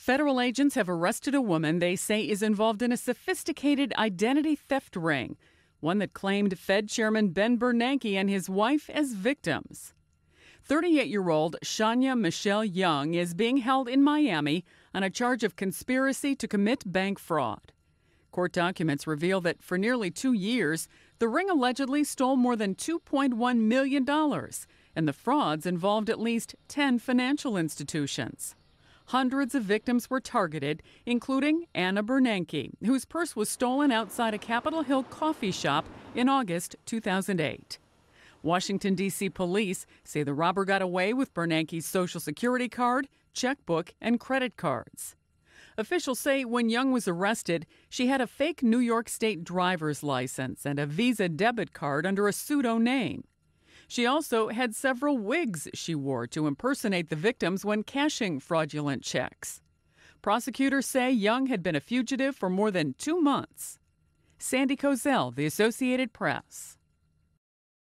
Federal agents have arrested a woman they say is involved in a sophisticated identity theft ring, one that claimed Fed Chairman Ben Bernanke and his wife as victims. 38-year-old Shonya Michelle Young is being held in Miami on a charge of conspiracy to commit bank fraud. Court documents reveal that for nearly 2 years, the ring allegedly stole more than $2.1 million, and the frauds involved at least 10 financial institutions. Hundreds of victims were targeted, including Anna Bernanke, whose purse was stolen outside a Capitol Hill coffee shop in August 2008. Washington, D.C. police say the robber got away with Bernanke's Social Security card, checkbook, and credit cards. Officials say when Young was arrested, she had a fake New York State driver's license and a Visa debit card under a pseudo name. She also had several wigs she wore to impersonate the victims when cashing fraudulent checks. Prosecutors say Young had been a fugitive for more than 2 months. Sandy Cozell, The Associated Press.